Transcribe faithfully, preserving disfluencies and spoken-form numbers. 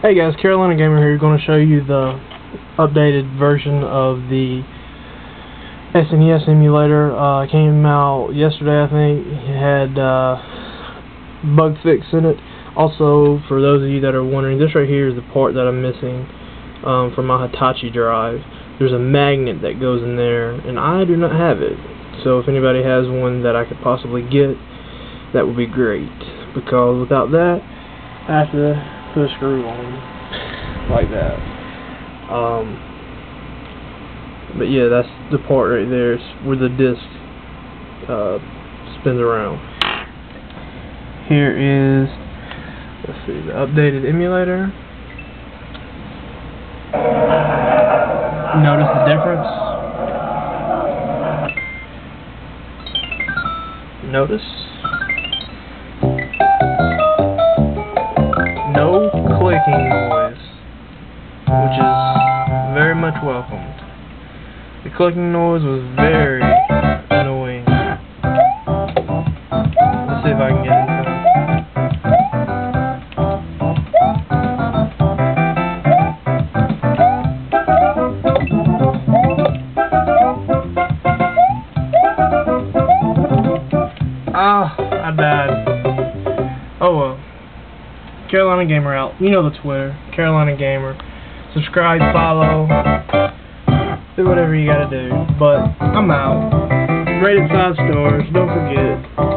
Hey guys, Carolina Gamer here, going to show you the updated version of the S N E S emulator. Uh, came out yesterday, I think. It had uh, bug fix in it. Also, for those of you that are wondering, this right here is the part that I'm missing um, from my Hitachi drive. There's a magnet that goes in there, and I do not have it. So if anybody has one that I could possibly get, that would be great. Because without that, I have to put a screw on like that. Um, but yeah, that's the part right there is where the disc uh, spins around. Here is, let's see, the updated emulator. Notice the difference. Notice. No clicking noise, which is very much welcomed. The clicking noise was very annoying. Let's see if I can get into it. Ah, I died. Oh well. Carolina Gamer out. You know the Twitter. Carolina Gamer. Subscribe, follow, do whatever you gotta do. But I'm out. Rated five stars. Don't forget.